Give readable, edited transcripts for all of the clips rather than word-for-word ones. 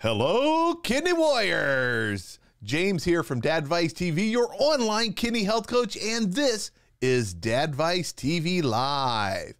Hello, kidney warriors. James here from Dadvice TV, your online kidney health coach, and this is Dadvice TV Live.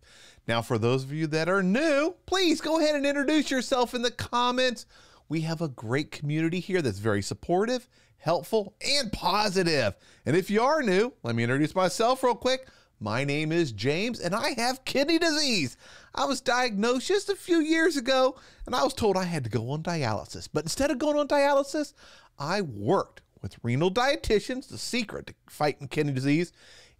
Now, for those of you that are new, please go ahead and introduce yourself in the comments. We have a great community here that's very supportive, helpful, and positive. And if you are new, let me introduce myself real quick. My name is James, and I have kidney disease. I was diagnosed just a few years ago, and I was told I had to go on dialysis. But instead of going on dialysis, I worked with renal dietitians, the secret to fighting kidney disease,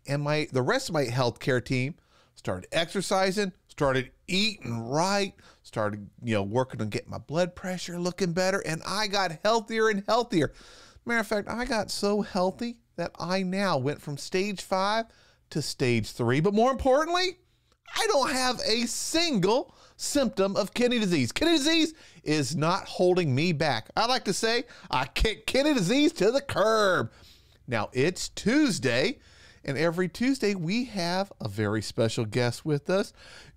and the rest of my healthcare team started exercising, started eating right, started working on getting my blood pressure looking better, and I got healthier and healthier. Matter of fact, I got so healthy that I now went from stage 5 to stage 3, but more importantly, I don't have a single symptom of kidney disease. Kidney disease is not holding me back. I like to say I kick kidney disease to the curb. Now it's Tuesday, and every Tuesday we have a very special guest with us,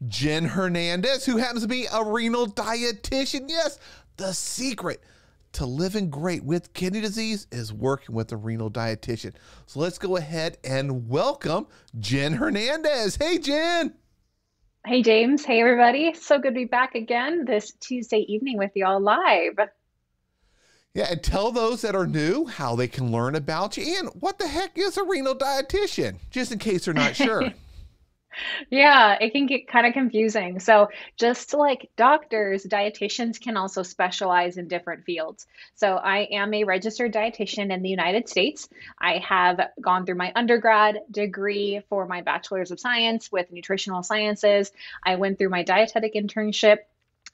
Jen Hernandez, who happens to be a renal dietitian. Yes, the secret to living great with kidney disease is working with a renal dietitian. So let's go ahead and welcome Jen Hernandez. Hey, Jen. Hey, James. Hey, everybody. So good to be back again this Tuesday evening with you all live. Yeah, and tell those that are new how they can learn about you and what the heck is a renal dietitian, just in case they're not sure. Yeah, it can get kind of confusing. So just like doctors, dietitians can also specialize in different fields. So I am a registered dietitian in the United States. I have gone through my undergrad degree for my bachelor's of science with nutritional sciences. I went through my dietetic internship.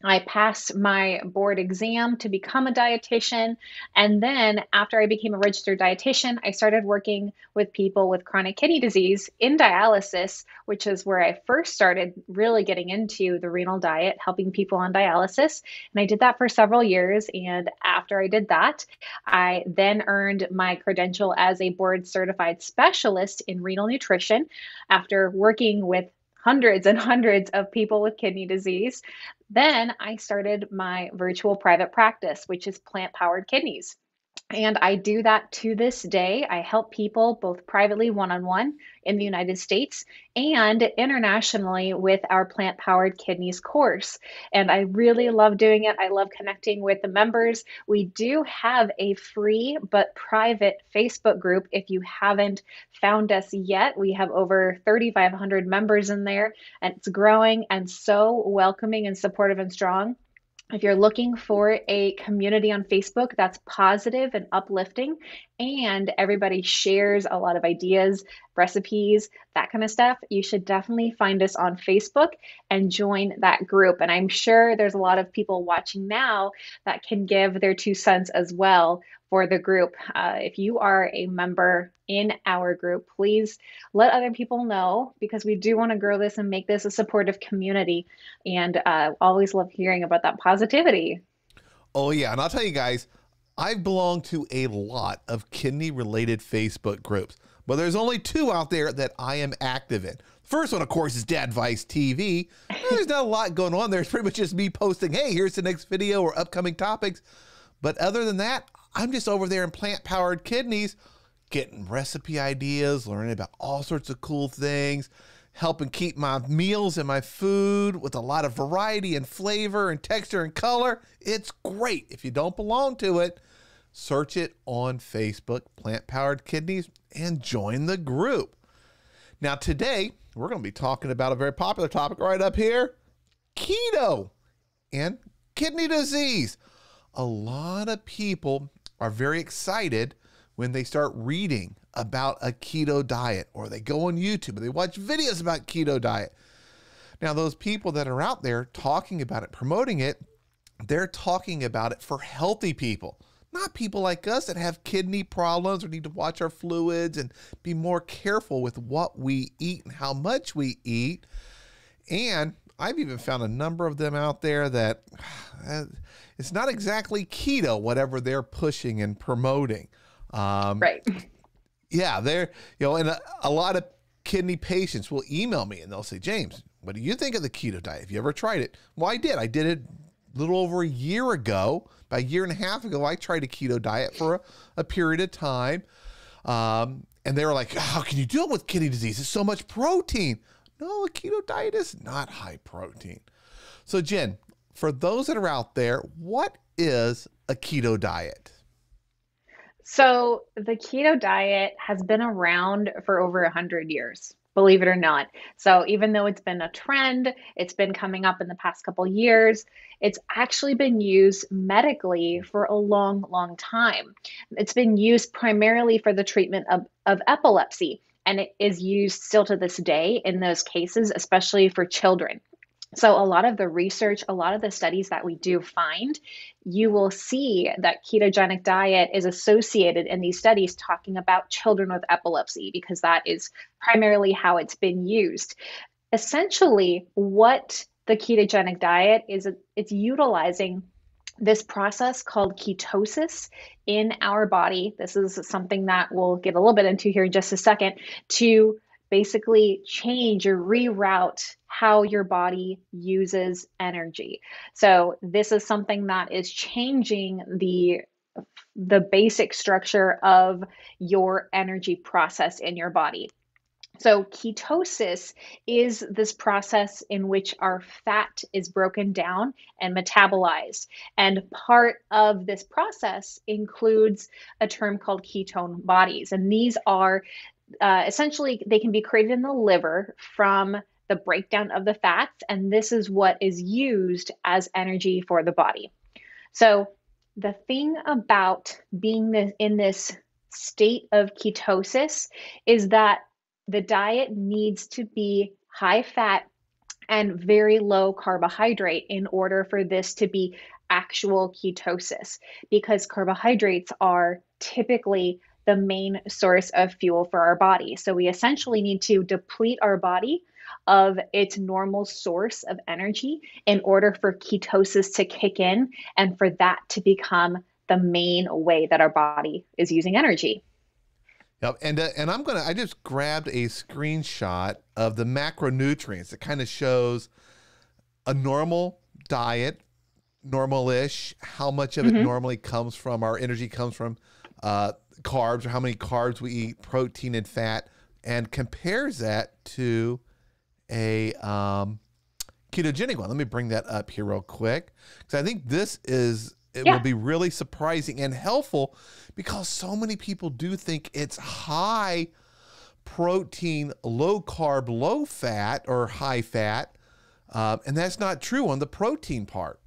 I passed my board exam to become a dietitian. And then after I became a registered dietitian, I started working with people with chronic kidney disease in dialysis, which is where I first started really getting into the renal diet, helping people on dialysis. And I did that for several years. And after I did that, I then earned my credential as a board certified specialist in renal nutrition after working with hundreds and hundreds of people with kidney disease. Then I started my virtual private practice, which is Plant Powered Kidneys. And I do that to this day. I help people both privately one-on-one in the United States and internationally with our Plant Powered Kidneys course. And I really love doing it. I love connecting with the members. We do have a free but private Facebook group. If you haven't found us yet, we have over 3,500 members in there, and it's growing and so welcoming and supportive and strong. If you're looking for a community on Facebook that's positive and uplifting, and everybody shares a lot of ideas, recipes, that kind of stuff, you should definitely find us on Facebook and join that group. And I'm sure there's a lot of people watching now that can give their 2 cents as well for the group. If you are a member in our group, please let other people know, because we do want to grow this and make this a supportive community. And always love hearing about that positivity. Oh yeah, and I'll tell you guys, I've belonged to a lot of kidney related Facebook groups, but there's only 2 out there that I am active in. First one, of course, is Dadvice TV. There's not a lot going on there. It's pretty much just me posting, hey, here's the next video or upcoming topics. But other than that, I'm just over there in Plant Powered Kidneys, getting recipe ideas, learning about all sorts of cool things, helping keep my meals and my food with a lot of variety and flavor and texture and color. It's great. If you don't belong to it, search it on Facebook, Plant Powered Kidneys, and join the group. Now today, we're going to be talking about a very popular topic right up here, keto and kidney disease. A lot of people are very excited when they start reading about a keto diet, or they go on YouTube and they watch videos about keto diet. Now, those people that are out there talking about it, promoting it, they're talking about it for healthy people, not people like us that have kidney problems or need to watch our fluids and be more careful with what we eat and how much we eat. And I've even found a number of them out there that it's not exactly keto, whatever they're pushing and promoting. Right. Yeah, they're, and a lot of kidney patients will email me and they'll say, James, what do you think of the keto diet? Have you ever tried it? Well, I did. I did it little over a year ago, about a year and a half ago, I tried a keto diet for a period of time. And they were like, how can you deal with kidney disease? It's so much protein. No, a keto diet is not high protein. So Jen, for those that are out there, what is a keto diet? So the keto diet has been around for over 100 years, believe it or not. So even though it's been a trend, it's been coming up in the past couple of years, it's actually been used medically for a long, long time. It's been used primarily for the treatment of epilepsy, and it is used still to this day in those cases, especially for children. So a lot of the research, a lot of the studies that we do find, you will see that ketogenic diet is associated in these studies talking about children with epilepsy, because that is primarily how it's been used. Essentially, what the ketogenic diet is, it's utilizing this process called ketosis in our body. This is something that we'll get a little bit into here in just a second, to basically change or reroute how your body uses energy. So this is something that is changing the basic structure of your energy process in your body. So ketosis is this process in which our fat is broken down and metabolized. And part of this process includes a term called ketone bodies. And these are essentially, they can be created in the liver from the breakdown of the fats, and this is what is used as energy for the body. So the thing about being in this state of ketosis is that the diet needs to be high fat and very low carbohydrate in order for this to be actual ketosis, because carbohydrates are typically the main source of fuel for our body. So we essentially need to deplete our body of its normal source of energy in order for ketosis to kick in and for that to become the main way that our body is using energy. Yep. And I just grabbed a screenshot of the macronutrients that kind of shows a normal diet, normal-ish, how much of it normally comes from, our energy comes from carbs, or how many carbs we eat, protein and fat, and compares that to a ketogenic one. Let me bring that up here real quick, because I think this is, it will be really surprising and helpful, because so many people do think it's high protein, low carb, low fat, or high fat, and that's not true on the protein part.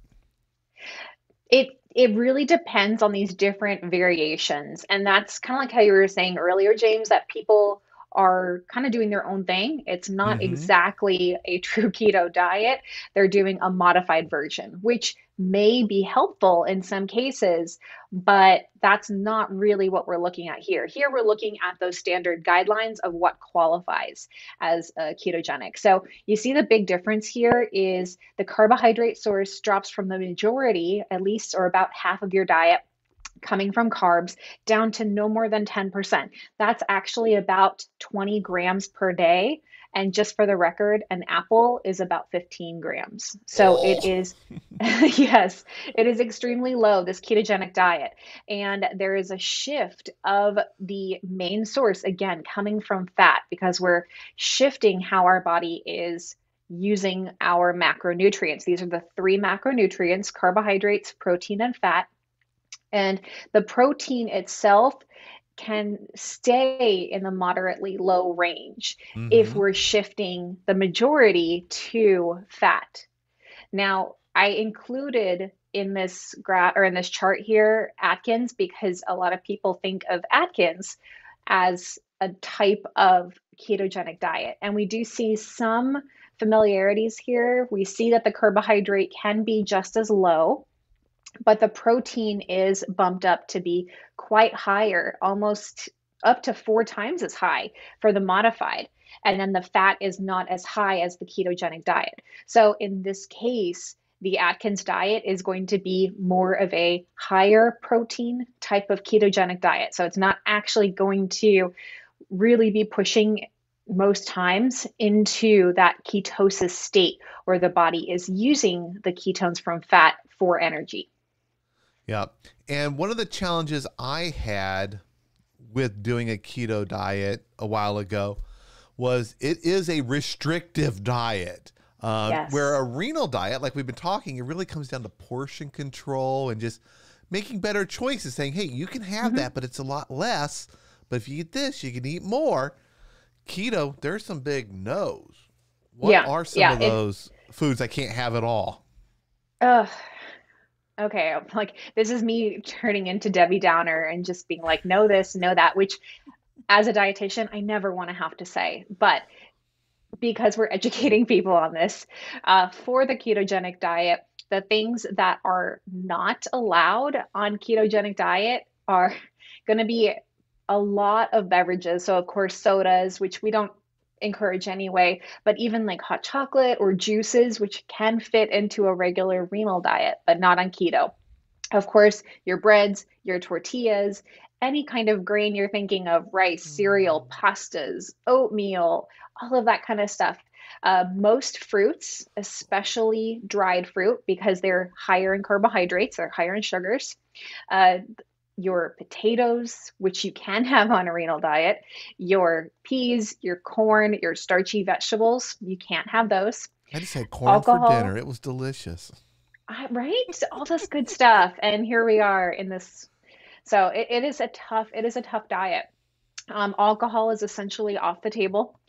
It really depends on these different variations. And that's kind of like how you were saying earlier, James, that people are kind of doing their own thing. It's not exactly a true keto diet. They're doing a modified version, which may be helpful in some cases, but that's not really what we're looking at here. Here we're looking at those standard guidelines of what qualifies as ketogenic. So you see the big difference here is the carbohydrate source drops from the majority, at least, or about half of your diet coming from carbs, down to no more than 10%. That's actually about 20 grams per day. And just for the record, an apple is about 15 grams. So it is, yes, it is extremely low, this ketogenic diet. And there is a shift of the main source, again, coming from fat, because we're shifting how our body is using our macronutrients. These are the three macronutrients: carbohydrates, protein, and fat. And the protein itself can stay in the moderately low range if we're shifting the majority to fat. Now, I included in this graph, or in this chart here, Atkins, because a lot of people think of Atkins as a type of ketogenic diet. And we do see some familiarities here. We see that the carbohydrate can be just as low, but the protein is bumped up to be quite higher, almost up to 4 times as high for the modified. And then the fat is not as high as the ketogenic diet. So in this case, the Atkins diet is going to be more of a higher protein type of ketogenic diet. So it's not actually going to really be pushing most times into that ketosis state where the body is using the ketones from fat for energy. Yeah. And one of the challenges I had with doing a keto diet a while ago was it is a restrictive diet. Where a renal diet, like we've been talking, it really comes down to portion control and just making better choices, saying, hey, you can have that, but it's a lot less. But if you eat this, you can eat more. Keto, there's some big no's. What are some of those foods I can't have at all? Okay, like this is me turning into Debbie Downer and just being like, know this, know that, which as a dietitian, I never want to have to say, but because we're educating people on this, for the ketogenic diet, the things that are not allowed on ketogenic diet are going to be a lot of beverages. So of course, sodas, which we don't encourage anyway, but even like hot chocolate or juices, which can fit into a regular renal diet, but not on keto. Of course, your breads, your tortillas, any kind of grain you're thinking of, rice, cereal, pastas, oatmeal, all of that kind of stuff. Most fruits, especially dried fruit, because they're higher in carbohydrates, they're higher in sugars. Your potatoes, which you can have on a renal diet, your peas, your corn, your starchy vegetables, you can't have those. I just had corn for dinner. It was delicious. Right? All this good stuff. And here we are in this. So it is a tough diet. Alcohol is essentially off the table.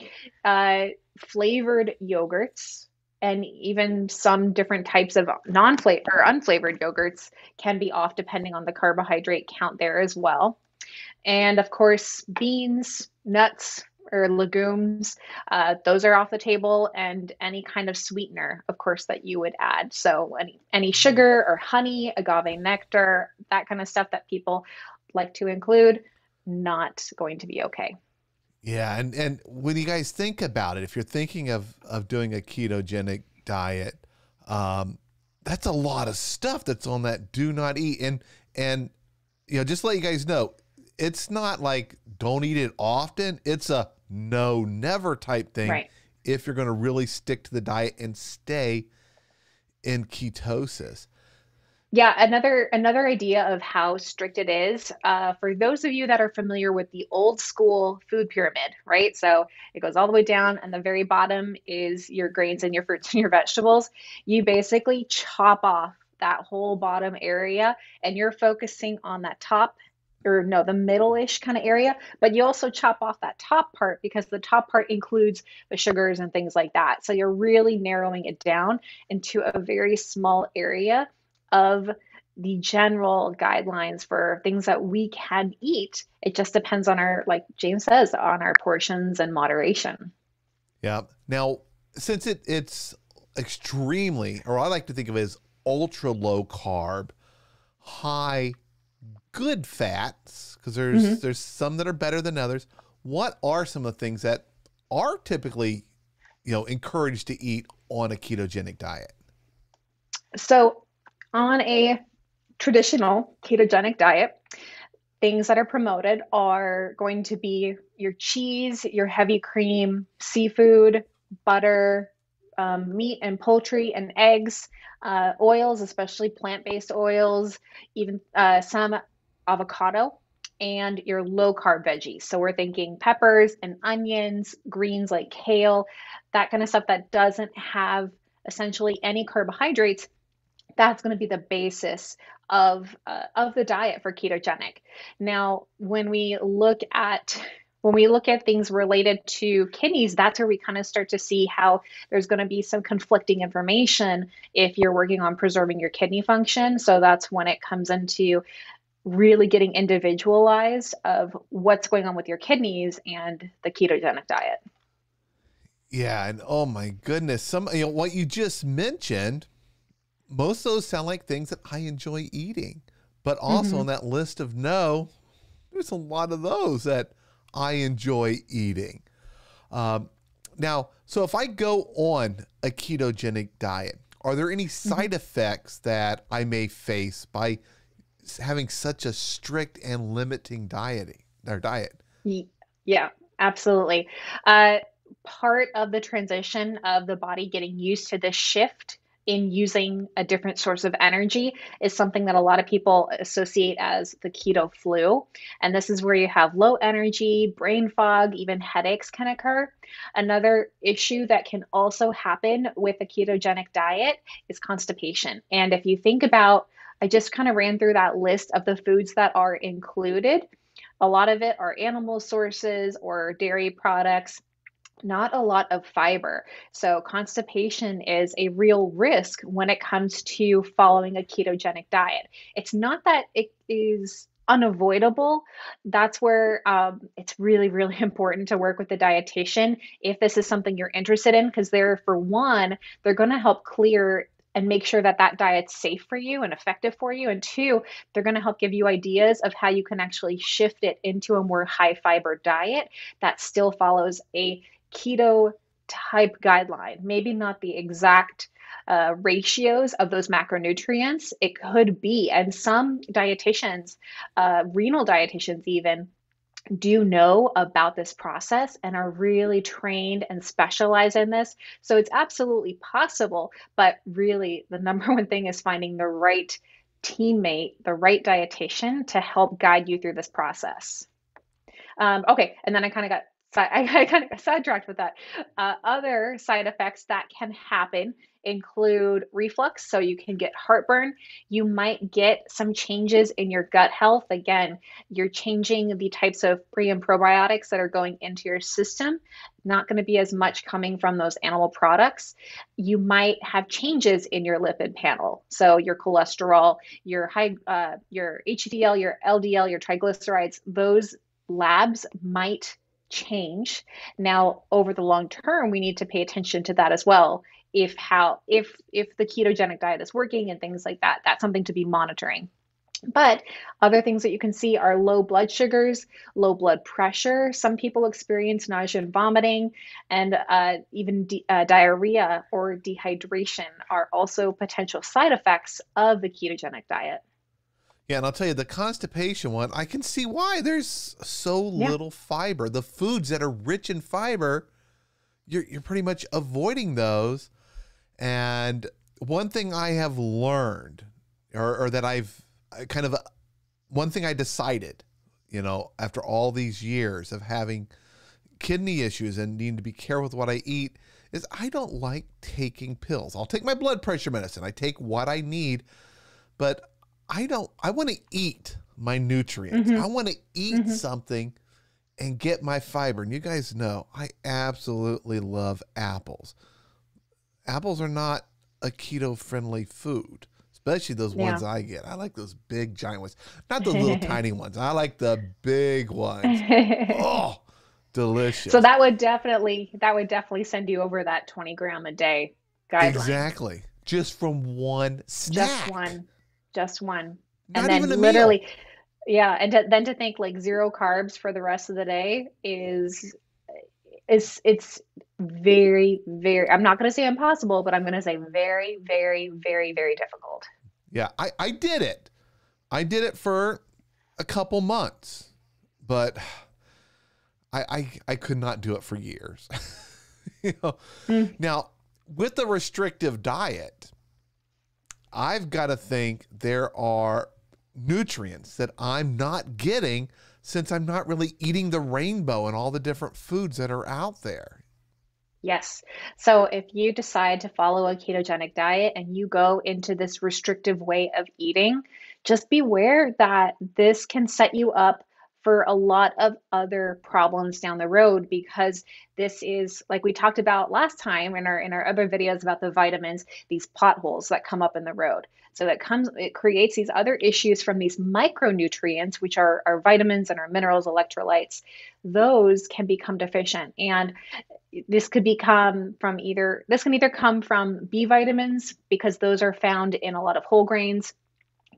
Flavored yogurts and even some different types of non-flavored or unflavored yogurts can be off depending on the carbohydrate count there as well. And of course, beans, nuts, or legumes, those are off the table, and any kind of sweetener, of course, that you would add. So any sugar or honey, agave nectar, that kind of stuff that people like to include, not going to be okay. Yeah. And when you guys think about it, if you're thinking of doing a ketogenic diet, that's a lot of stuff that's on that do not eat. And, you know, just to let you guys know, it's not like don't eat it often. It's a no, never type thing. Right. If you're going to really stick to the diet and stay in ketosis. Yeah, another idea of how strict it is, for those of you that are familiar with the old school food pyramid, right? So it goes all the way down, and the very bottom is your grains and your fruits and your vegetables. You basically chop off that whole bottom area, and you're focusing on that top, or no, the middle-ish kind of area, but you also chop off that top part because the top part includes the sugars and things like that. So you're really narrowing it down into a very small area of the general guidelines for things that we can eat. It just depends on our, like James says, on our portions and moderation. Yeah. Now, since it's extremely, or I like to think of it as ultra low carb, high good fats, because there's some that are better than others. What are some of the things that are typically, you know, encouraged to eat on a ketogenic diet? So, on a traditional ketogenic diet, things that are promoted are going to be your cheese, your heavy cream, seafood, butter, meat and poultry and eggs, oils, especially plant-based oils, even some avocado, and your low-carb veggies. So we're thinking peppers and onions, greens like kale, that kind of stuff that doesn't have essentially any carbohydrates. That's going to be the basis of the diet for ketogenic. Now, when we look at things related to kidneys, that's where we kind of start to see how there's going to be some conflicting information if you're working on preserving your kidney function. So that's when it comes into really getting individualized of what's going on with your kidneys and the ketogenic diet. Yeah, and oh my goodness, what you just mentioned, most of those sound like things that I enjoy eating, but also on that list of no, there's a lot of those that I enjoy eating. Now, so if I go on a ketogenic diet, are there any side effects that I may face by having such a strict and limiting diet? Yeah, Absolutely. Part of the transition of the body getting used to this shift in using a different source of energy is something that a lot of people associate as the keto flu. And this is where you have low energy, brain fog, even headaches can occur. Another issue that can also happen with a ketogenic diet is constipation. And if you think about, I just kind of ran through that list of the foods that are included. A lot of it are animal sources or dairy products, not a lot of fiber. So constipation is a real risk when it comes to following a ketogenic diet. It's not that it is unavoidable. That's where it's really, really important to work with the dietitian if this is something you're interested in, because they're, for one, they're going to help clear and make sure that that diet's safe for you and effective for you. And two, they're going to help give you ideas of how you can actually shift it into a more high fiber diet that still follows a keto type guideline. Maybe not the exact ratios of those macronutrients. It could be, and some dietitians, renal dietitians even, do know about this process and are really trained and specialize in this. So it's absolutely possible, but really the number one thing is finding the right teammate, the right dietitian to help guide you through this process. Okay, and then I kind of got sidetracked with that. Other side effects that can happen include reflux, so you can get heartburn. You might get some changes in your gut health. Again, you're changing the types of pre and probiotics that are going into your system. Not going to be as much coming from those animal products. You might have changes in your lipid panel, so your cholesterol, your high, your HDL, your LDL, your triglycerides. Those labs might change. Now, over the long term, we need to pay attention to that as well. If the ketogenic diet is working and things like that, that's something to be monitoring. But other things that you can see are low blood sugars, low blood pressure. Some people experience nausea and vomiting, and even diarrhea or dehydration are also potential side effects of the ketogenic diet. Yeah, and I'll tell you, the constipation one, I can see why. There's so little fiber. The foods that are rich in fiber, you're pretty much avoiding those. And one thing I have learned, or that I've kind of, one thing I decided, you know, after all these years of having kidney issues and needing to be careful with what I eat, is I don't like taking pills. I'll take my blood pressure medicine. I take what I need, but I want to eat my nutrients. Mm-hmm. I want to eat something and get my fiber. And you guys know, I absolutely love apples. Apples are not a keto-friendly food, especially those ones I get. I like those big, giant ones. Not the little tiny ones. I like the big ones. Oh, delicious. So that would definitely send you over that 20 gram a day guideline. Exactly. Just from one snack. Just one. Not and then literally meal. Yeah, and then to think like zero carbs for the rest of the day it's very, very, I'm not going to say impossible, but I'm going to say very, very, very, very difficult. Yeah, I did it. I did it for a couple months, but I could not do it for years. You know? Now, with the restrictive diet, I've got to think there are nutrients that I'm not getting since I'm not really eating the rainbow and all the different foods that are out there. Yes. So if you decide to follow a ketogenic diet and you go into this restrictive way of eating, just beware that this can set you up for a lot of other problems down the road, because this is, like we talked about last time in our other videos about the vitamins, these potholes that come up in the road. So it creates these other issues from these micronutrients, which are our vitamins and our minerals, electrolytes. Those can become deficient, and this can either come from B vitamins, because those are found in a lot of whole grains.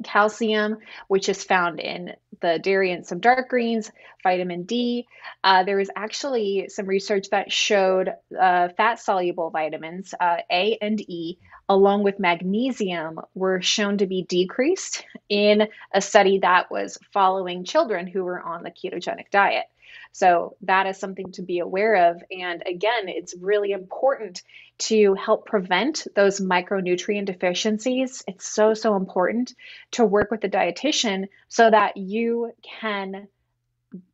Calcium, which is found in the dairy and some dark greens, vitamin D. There was actually some research that showed fat-soluble vitamins, A and E, along with magnesium, were shown to be decreased in a study that was following children who were on the ketogenic diet. So that is something to be aware of. And again, it's really important to help prevent those micronutrient deficiencies. It's so, so important to work with the dietitian so that you can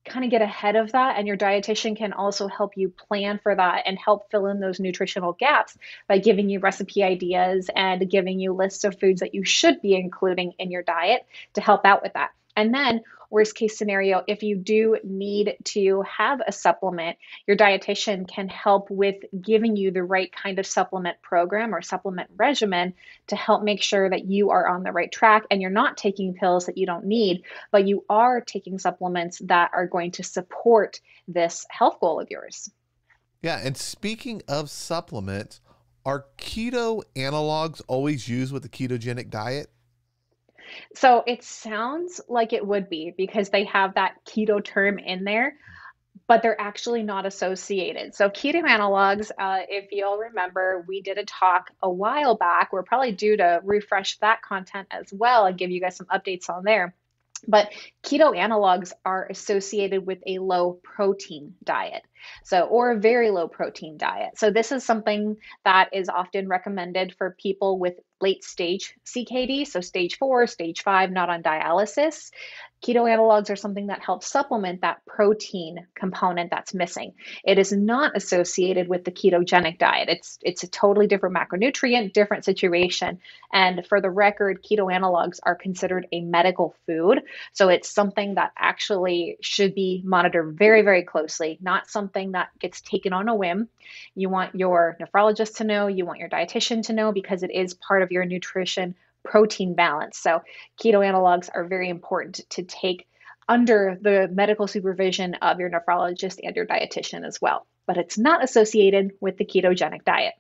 kind of get ahead of that, and your dietitian can also help you plan for that and help fill in those nutritional gaps by giving you recipe ideas and giving you lists of foods that you should be including in your diet to help out with that. And then worst case scenario, if you do need to have a supplement, your dietitian can help with giving you the right kind of supplement program or supplement regimen to help make sure that you are on the right track and you're not taking pills that you don't need, but you are taking supplements that are going to support this health goal of yours. Yeah, and speaking of supplements, are keto analogs always used with the ketogenic diet? So it sounds like it would be, because they have that keto term in there, but they're actually not associated. So keto analogs, if you'll remember, we did a talk a while back. We're probably due to refresh that content as well and give you guys some updates on there. But keto analogs are associated with a low protein diet, or a very low protein diet. So this is something that is often recommended for people with late stage CKD, so stage 4, stage 5, not on dialysis. Keto analogs are something that helps supplement that protein component that's missing. It is not associated with the ketogenic diet. It's a totally different macronutrient, different situation. And for the record, keto analogs are considered a medical food. So it's something that actually should be monitored very, very closely, not something that gets taken on a whim. You want your nephrologist to know, you want your dietitian to know, because it is part of your nutrition protein balance. So keto analogs are very important to take under the medical supervision of your nephrologist and your dietitian as well. But it's not associated with the ketogenic diet.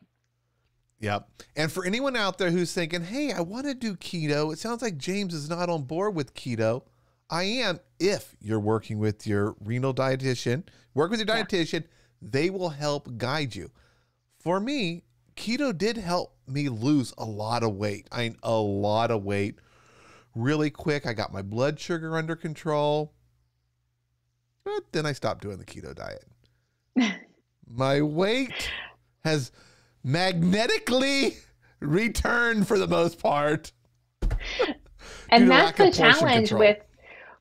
Yep. And for anyone out there who's thinking, hey, I want to do keto, it sounds like James is not on board with keto. I am, if you're working with your renal dietitian, work with your dietitian, they will help guide you. For me, keto did help me lose a lot of weight. I mean, a lot of weight really quick. I got my blood sugar under control, but then I stopped doing the keto diet. My weight has magnetically returned for the most part. And that's the challenge with,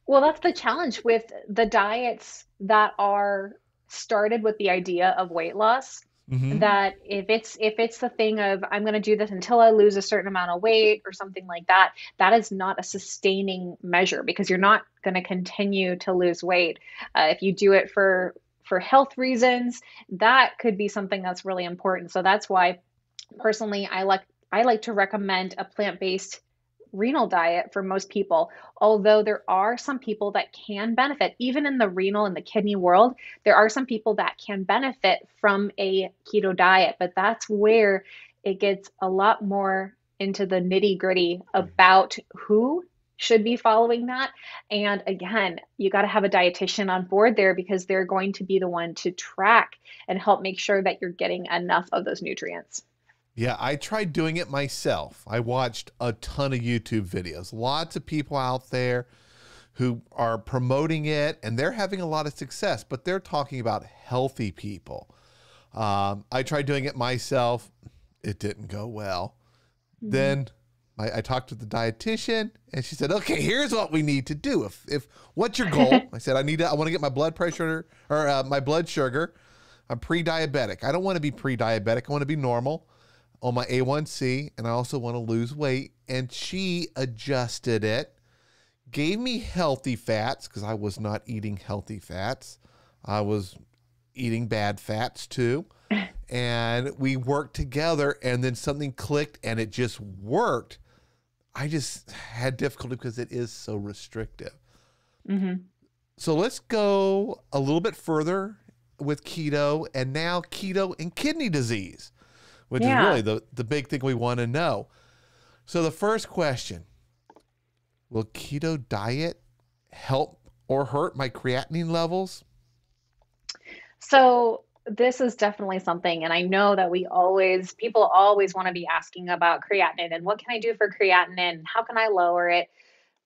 well, that's the challenge with the diets that are started with the idea of weight loss. Mm-hmm. That if it's the thing of, I'm going to do this until I lose a certain amount of weight or something like that, that is not a sustaining measure, because you're not going to continue to lose weight. If you do it for health reasons, that could be something that's really important. So that's why personally, I like to recommend a plant-based renal diet for most people, although there are some people that can benefit, even in the renal and the kidney world, there are some people that can benefit from a keto diet, but that's where it gets a lot more into the nitty-gritty about who should be following that. And again, you got to have a dietitian on board there, because they're going to be the one to track and help make sure that you're getting enough of those nutrients. Yeah, I tried doing it myself. I watched a ton of YouTube videos. Lots of people out there who are promoting it, and they're having a lot of success, but they're talking about healthy people. I tried doing it myself. It didn't go well. Mm-hmm. Then I talked with the dietitian, and she said, okay, here's what we need to do. If what's your goal? I said, I want to get my blood pressure, or my blood sugar. I'm pre-diabetic. I don't want to be pre-diabetic. I want to be normal on my A1C, and I also want to lose weight. And she adjusted it, gave me healthy fats, because I was not eating healthy fats. I was eating bad fats too. And we worked together, and then something clicked, and it just worked. I just had difficulty because it is so restrictive. Mm-hmm. So let's go a little bit further with keto, and now keto and kidney disease, which is really the big thing we want to know. So the first question, will keto diet help or hurt my creatinine levels? So this is definitely something, and I know that people always want to be asking about creatinine and what can I do for creatinine? How can I lower it?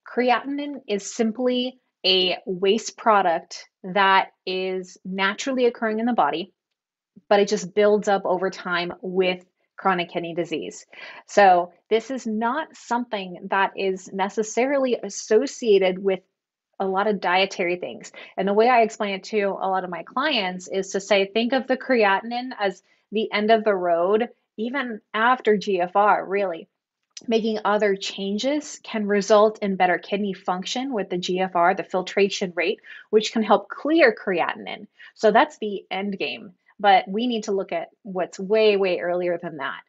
Creatinine is simply a waste product that is naturally occurring in the body, but it just builds up over time with chronic kidney disease. So this is not something that is necessarily associated with a lot of dietary things. And the way I explain it to a lot of my clients is to say, think of the creatinine as the end of the road, even after GFR, really. Making other changes can result in better kidney function with the GFR, the filtration rate, which can help clear creatinine. So that's the end game. But we need to look at what's way, way earlier than that.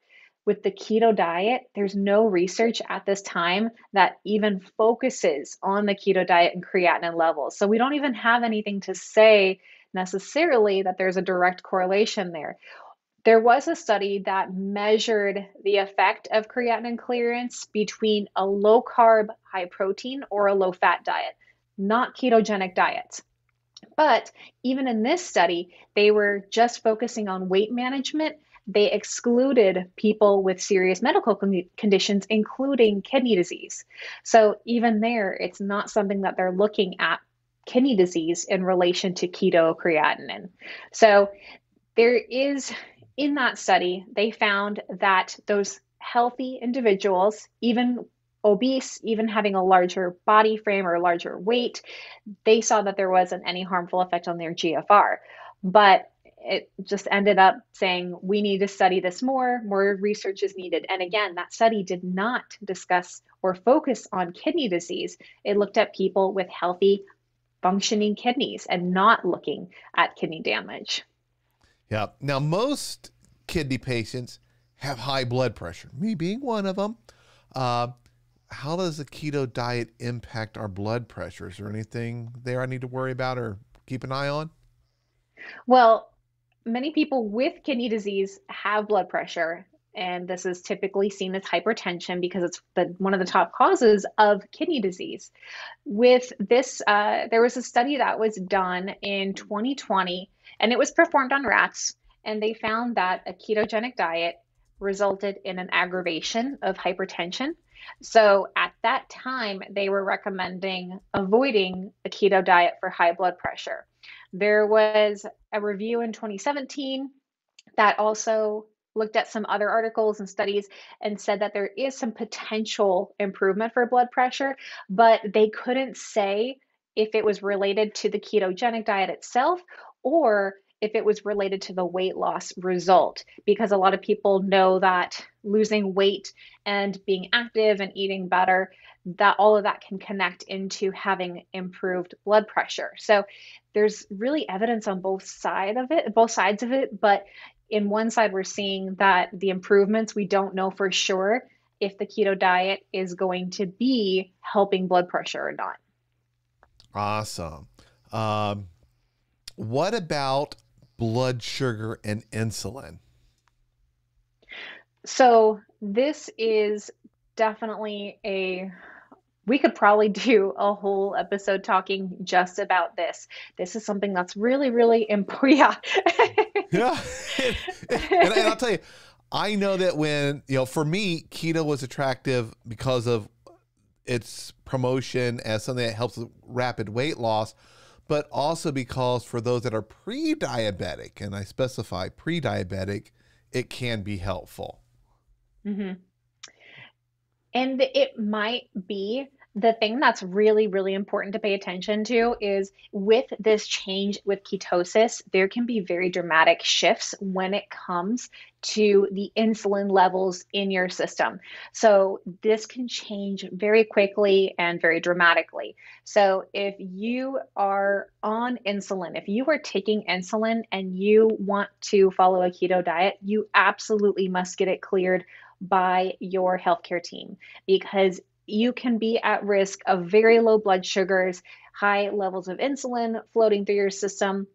With the keto diet, there's no research at this time that even focuses on the keto diet and creatinine levels. So we don't even have anything to say necessarily that there's a direct correlation there. There was a study that measured the effect of creatinine clearance between a low-carb, high-protein or a low-fat diet, not ketogenic diets. But even in this study, they were just focusing on weight management. They excluded people with serious medical conditions, including kidney disease. So even there, it's not something that they're looking at kidney disease in relation to keto creatinine. So there is, in that study, they found that those healthy individuals, even obese, even having a larger body frame or a larger weight, they saw that there wasn't any harmful effect on their GFR. But it just ended up saying, we need to study this more research is needed. And again, that study did not discuss or focus on kidney disease. It looked at people with healthy, functioning kidneys and not looking at kidney damage. Yeah. Now, most kidney patients have high blood pressure, me being one of them. How does the keto diet impact our blood pressure? Is there anything there I need to worry about or keep an eye on? Well, many people with kidney disease have blood pressure, and this is typically seen as hypertension because it's one of the top causes of kidney disease. With this, there was a study that was done in 2020, and it was performed on rats, and they found that a ketogenic diet resulted in an aggravation of hypertension. So at that time, they were recommending avoiding a keto diet for high blood pressure. There was a review in 2017 that also looked at some other articles and studies and said that there is some potential improvement for blood pressure, but they couldn't say if it was related to the ketogenic diet itself or if it was related to the weight loss result, because a lot of people know that losing weight and being active and eating better, that all of that can connect into having improved blood pressure. So there's really evidence on both sides of it, but in one side, we're seeing that the improvements, we don't know for sure if the keto diet is going to be helping blood pressure or not. Awesome. What about blood sugar and insulin? So this is definitely we could probably do a whole episode talking just about this. This is something that's really, really important. Yeah. And I'll tell you, I know that when, for me, keto was attractive because of its promotion as something that helps with rapid weight loss, but also because for those that are pre-diabetic, and I specify pre-diabetic, it can be helpful. Mm-hmm. And it might be the thing that's really, really important to pay attention to is with this change with ketosis, there can be very dramatic shifts when it comes to the insulin levels in your system. So this can change very quickly and very dramatically. So if you are on insulin, if you are taking insulin and you want to follow a keto diet, you absolutely must get it cleared by your healthcare team, because you can be at risk of very low blood sugars, high levels of insulin floating through your system,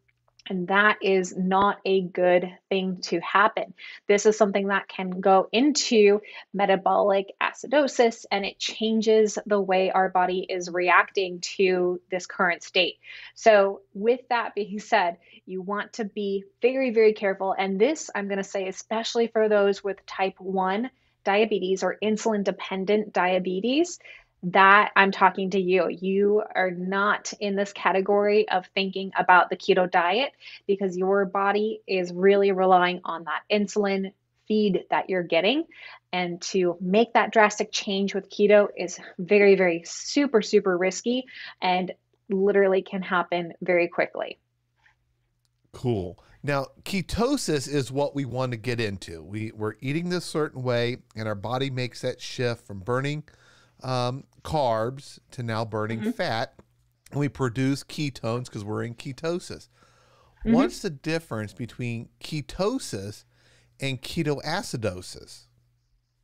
and that is not a good thing to happen. This is something that can go into metabolic acidosis, and it changes the way our body is reacting to this current state. So with that being said, you want to be very, very careful. And this, I'm going to say, especially for those with type 1 diabetes or insulin-dependent diabetes, that I'm talking to you. You are not in this category of thinking about the keto diet because your body is really relying on that insulin feed that you're getting. And to make that drastic change with keto is very, very super, super risky and literally can happen very quickly. Cool. Now, ketosis is what we want to get into. We're eating this certain way and our body makes that shift from burning carbs to now burning fat, and we produce ketones because we're in ketosis. What's the difference between ketosis and ketoacidosis?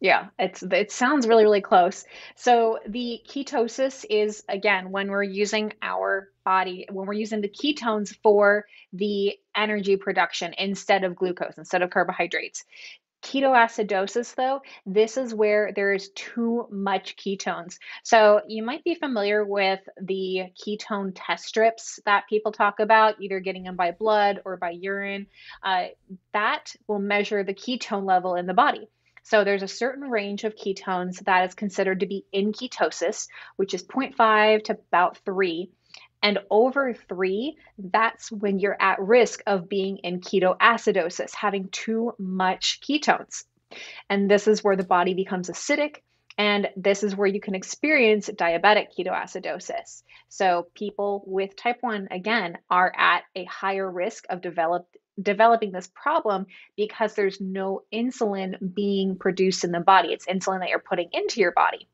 Yeah, it sounds really, really close. So the ketosis is, again, when we're using our body, when we're using the ketones for the energy production instead of glucose, instead of carbohydrates. Ketoacidosis, though, this is where there is too much ketones. So you might be familiar with the ketone test strips that people talk about, either getting them by blood or by urine. That will measure the ketone level in the body. So there's a certain range of ketones that is considered to be in ketosis, which is 0.5 to about 3. And over 3, that's when you're at risk of being in ketoacidosis, having too much ketones. And this is where the body becomes acidic, and this is where you can experience diabetic ketoacidosis. So people with type 1, again, are at a higher risk of developing this problem because there's no insulin being produced in the body. It's insulin that you're putting into your body.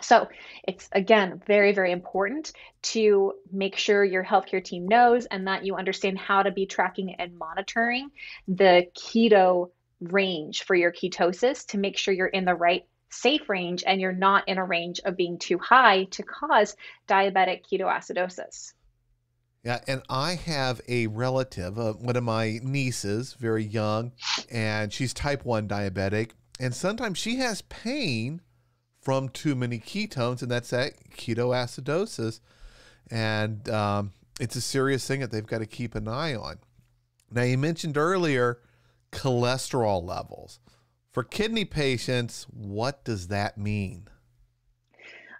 So it's, again, very, very important to make sure your healthcare team knows and that you understand how to be tracking and monitoring the keto range for your ketosis to make sure you're in the right safe range and you're not in a range of being too high to cause diabetic ketoacidosis. Yeah, and I have a relative, one of my nieces, very young, and she's type 1 diabetic, and sometimes she has pain from too many ketones, and that's that ketoacidosis. And it's a serious thing that they've got to keep an eye on. Now, you mentioned earlier cholesterol levels. For kidney patients, what does that mean?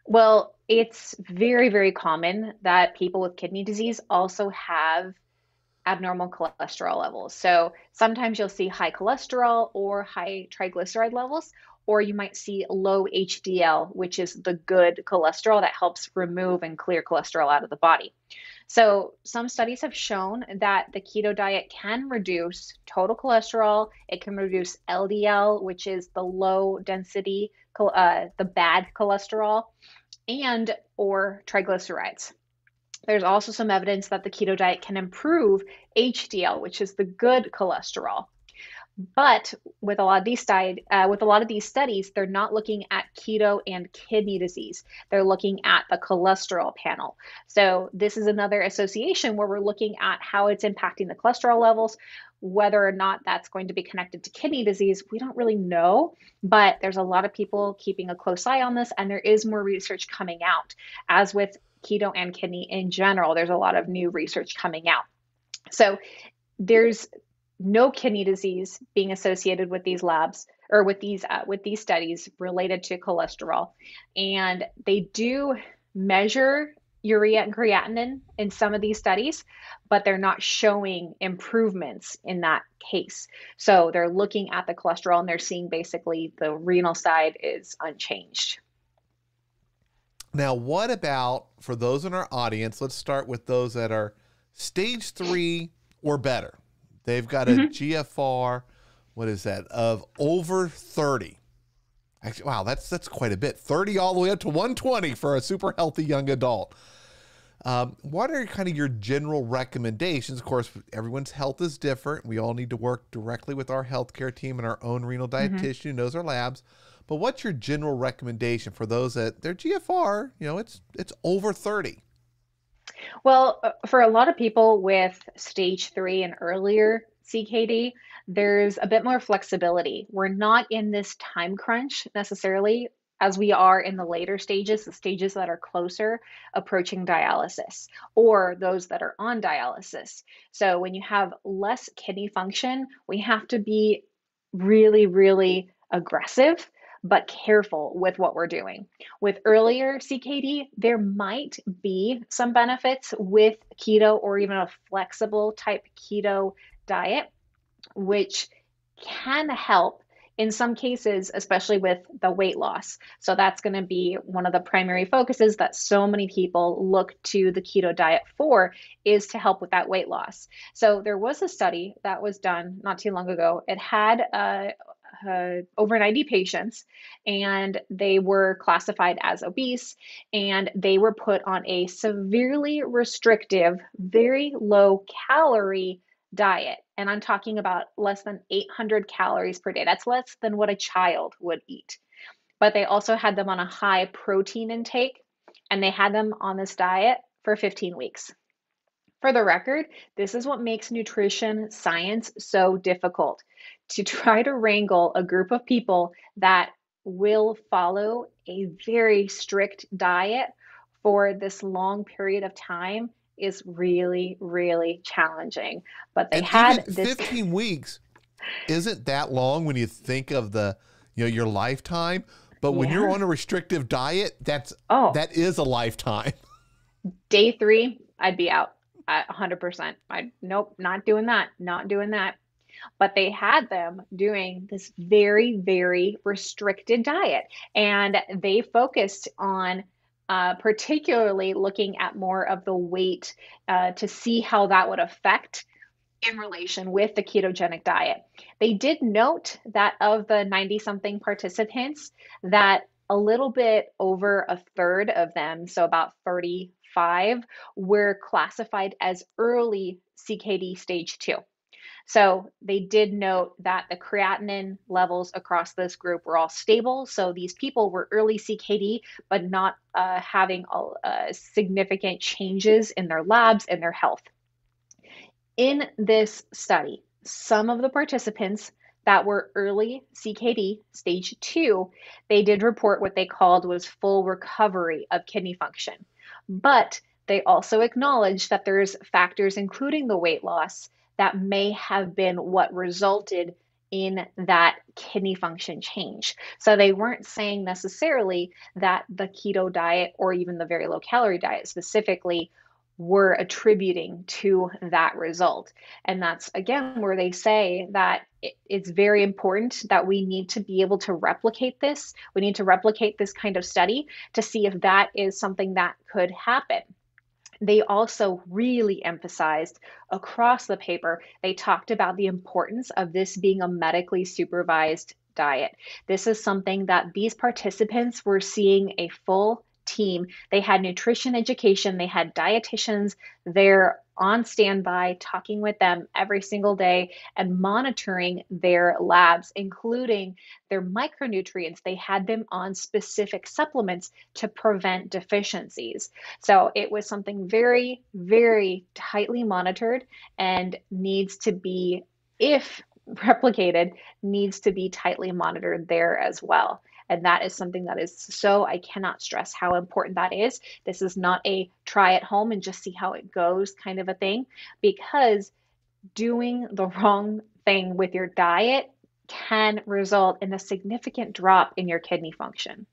Well, it's very, very common that people with kidney disease also have abnormal cholesterol levels. So sometimes you'll see high cholesterol or high triglyceride levels, or you might see low HDL, which is the good cholesterol that helps remove and clear cholesterol out of the body. So some studies have shown that the keto diet can reduce total cholesterol. It can reduce LDL, which is the low density, the bad cholesterol, and or triglycerides. There's also some evidence that the keto diet can improve HDL, which is the good cholesterol. But with a lot of these studies, they're not looking at keto and kidney disease. They're looking at the cholesterol panel. So this is another association where we're looking at how it's impacting the cholesterol levels, whether or not that's going to be connected to kidney disease. We don't really know, but there's a lot of people keeping a close eye on this, and there is more research coming out. As with keto and kidney in general, there's a lot of new research coming out. So there's no kidney disease being associated with these labs or with these studies related to cholesterol. And they do measure urea and creatinine in some of these studies, but they're not showing improvements in that case. So they're looking at the cholesterol and they're seeing basically the renal side is unchanged. Now, what about for those in our audience? Let's start with those that are stage 3 or better. They've got a GFR, what is that, of over 30. Actually, wow, that's quite a bit. 30 all the way up to 120 for a super healthy young adult. What are kind of your general recommendations? Of course, everyone's health is different. We all need to work directly with our healthcare team and our own renal dietitian who knows our labs. But what's your general recommendation for those that their GFR, you know, it's over 30? Well, for a lot of people with stage 3 and earlier CKD, there's a bit more flexibility. We're not in this time crunch necessarily as we are in the later stages, the stages that are closer approaching dialysis or those that are on dialysis. So when you have less kidney function, we have to be really, really aggressive. but careful with what we're doing. With earlier CKD, there might be some benefits with keto or even a flexible type keto diet, which can help in some cases, especially with the weight loss. So that's going to be one of the primary focuses that so many people look to the keto diet for, is to help with that weight loss. So there was a study that was done not too long ago. It had over 90 patients, and they were classified as obese, and they were put on a severely restrictive, very low calorie diet. And I'm talking about less than 800 calories per day. That's less than what a child would eat. But they also had them on a high protein intake, and they had them on this diet for 15 weeks. For the record, this is what makes nutrition science so difficult, to try to wrangle a group of people that will follow a very strict diet for this long period of time. Is really, really challenging. But they had this 15 weeks isn't that long when you think of the, you know, your lifetime, but when you're on a restrictive diet, that's that is a lifetime. Day 3, I'd be out at 100%. Nope, not doing that. Not doing that. But they had them doing this very, very restricted diet, and they focused on particularly looking at more of the weight to see how that would affect in relation with the ketogenic diet. They did note that of the 90-something participants, that a little bit over a third of them, so about 35, were classified as early CKD stage 2. So they did note that the creatinine levels across this group were all stable. So these people were early CKD, but not having significant changes in their labs and their health. In this study, some of the participants that were early CKD stage 2, they did report what they called was full recovery of kidney function. But they also acknowledged that there's factors, including the weight loss, that may have been what resulted in that kidney function change. So they weren't saying necessarily that the keto diet or even the very low calorie diet specifically were attributing to that result. And that's, again, where they say that it's very important that we need to be able to replicate this. We need to replicate this kind of study to see if that is something that could happen. They also really emphasized across the paper, they talked about the importance of this being a medically supervised diet. This is something that these participants were seeing a full team. They had nutrition education, they had dietitians there on standby, talking with them every single day and monitoring their labs, including their micronutrients. They had them on specific supplements to prevent deficiencies. So it was something very, very tightly monitored and needs to be, if replicated, needs to be tightly monitored there as well. And that is something that is so, I cannot stress how important that is. This is not a try at home and just see how it goes kind of a thing, because doing the wrong thing with your diet can result in a significant drop in your kidney function.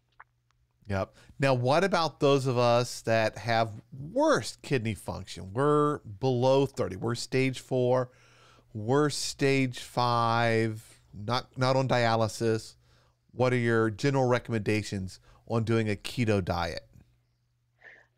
Yep. Now, what about those of us that have worse kidney function? We're below 30. We're stage 4. We're stage 5, not on dialysis. What are your general recommendations on doing a keto diet?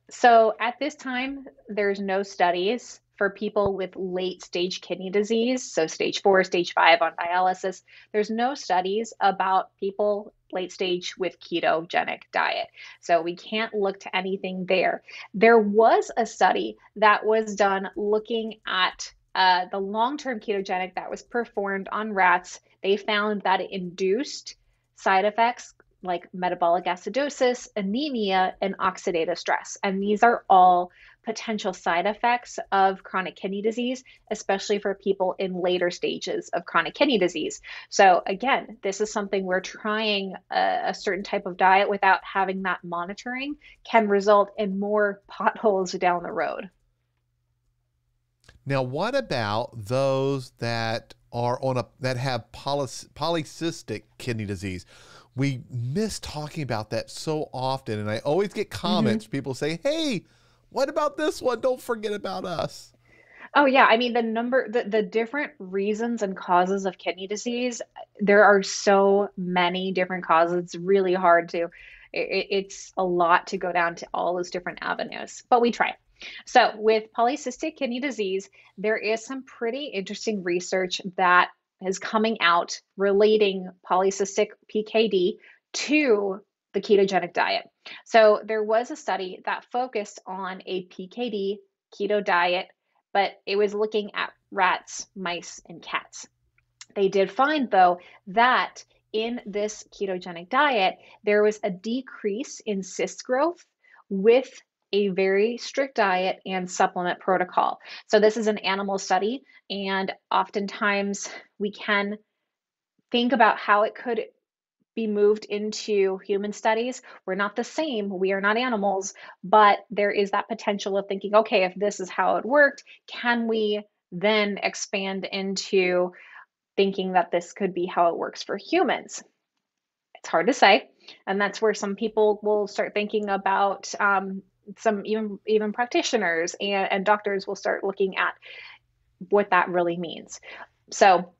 So at this time, there's no studies for people with late stage kidney disease. So stage 4, stage 5 on dialysis. There's no studies about people late stage with ketogenic diet. So we can't look to anything there. There was a study that was done looking at the long-term ketogenic that was performed on rats. They found that it induced side effects like metabolic acidosis, anemia, and oxidative stress. And these are all potential side effects of chronic kidney disease, especially for people in later stages of chronic kidney disease. So again, this is something where trying a certain type of diet without having that monitoring can result in more potholes down the road. Now, what about those that have polycystic kidney disease, we miss talking about that so often. And I always get comments, people say, hey, what about this one? Don't forget about us. Oh yeah. I mean, the different reasons and causes of kidney disease, there are so many different causes. It's really hard to, it's a lot to go down to all those different avenues, but we try. So with polycystic kidney disease, there is some pretty interesting research that is coming out relating polycystic PKD to the ketogenic diet. So there was a study that focused on a PKD keto diet, but it was looking at rats, mice, and cats. They did find, though, that in this ketogenic diet, there was a decrease in cyst growth with a very strict diet and supplement protocol. So this is an animal study, and oftentimes we can think about how it could be moved into human studies. We're not the same, we are not animals, but there is that potential of thinking, okay, if this is how it worked, can we then expand into thinking that this could be how it works for humans? It's hard to say. And that's where some people will start thinking about, some even practitioners and doctors will start looking at what that really means. So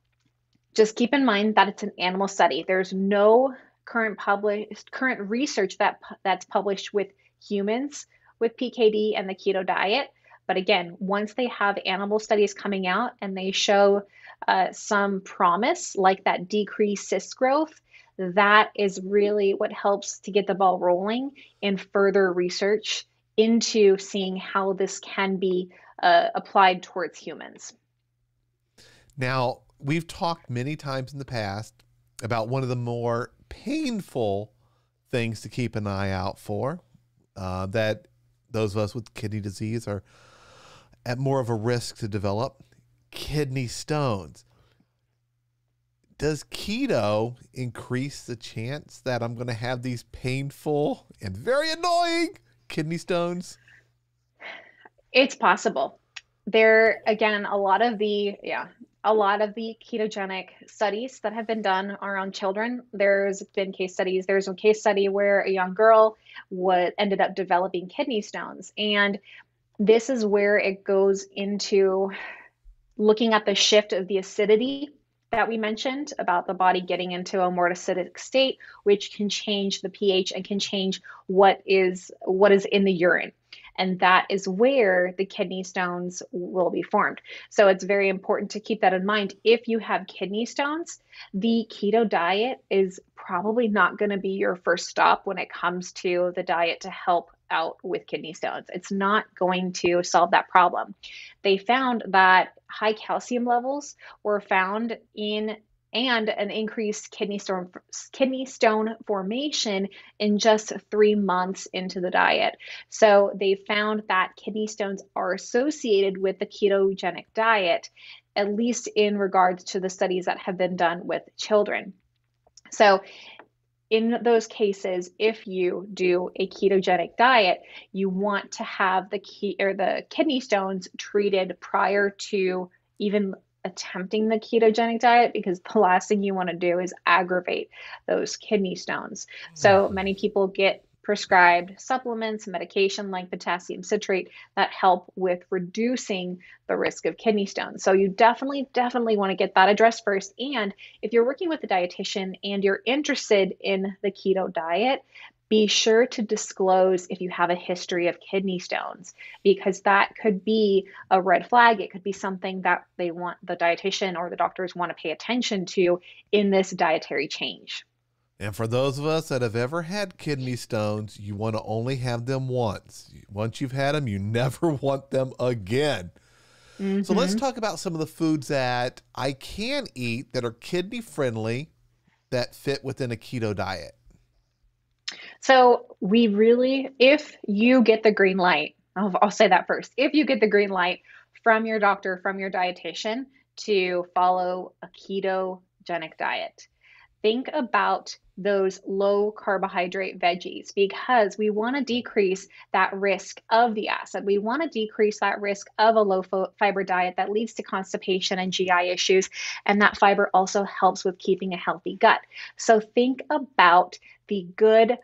just keep in mind that it's an animal study. There's no current research that's published with humans with PKD and the keto diet. But again, once they have animal studies coming out and they show some promise, like that decreased cyst growth, that is really what helps to get the ball rolling in further research into seeing how this can be applied towards humans. Now, we've talked many times in the past about one of the more painful things to keep an eye out for, that those of us with kidney disease are at more of a risk to develop, kidney stones. Does keto increase the chance that I'm going to have these painful and very annoying kidney stones? It's possible. There, again, a lot of the ketogenic studies that have been done are on children. There's been case studies. There's a case study where a young girl ended up developing kidney stones. And this is where it goes into looking at the shift of the acidity that we mentioned about the body getting into a more acidic state, which can change the pH and can change what is in the urine. And that is where the kidney stones will be formed. So it's very important to keep that in mind. If you have kidney stones, the keto diet is probably not going to be your first stop when it comes to the diet to help out with kidney stones. It's not going to solve that problem. They found that high calcium levels were found in and an increased kidney stone formation in just 3 months into the diet. So they found that kidney stones are associated with the ketogenic diet, at least in regards to the studies that have been done with children. So in those cases, if you do a ketogenic diet, you want to have the kidney stones treated prior to even attempting the ketogenic diet, because the last thing you want to do is aggravate those kidney stones. So many people get prescribed supplements, medication like potassium citrate that help with reducing the risk of kidney stones. So you definitely want to get that addressed first. And if you're working with a dietitian and you're interested in the keto diet, be sure to disclose if you have a history of kidney stones, because that could be a red flag. It could be something that they want, the dietitian or the doctors want to pay attention to in this dietary change. And for those of us that have ever had kidney stones, you want to only have them once. Once you've had them, you never want them again. Mm-hmm. So let's talk about some of the foods that I can eat that are kidney friendly that fit within a keto diet. So we really, if you get the green light, I'll say that first. If you get the green light from your doctor, from your dietitian to follow a ketogenic diet, think about those low carbohydrate veggies, because we want to decrease that risk of the acid. We want to decrease that risk of a low fiber diet that leads to constipation and GI issues. And that fiber also helps with keeping a healthy gut. So think about the good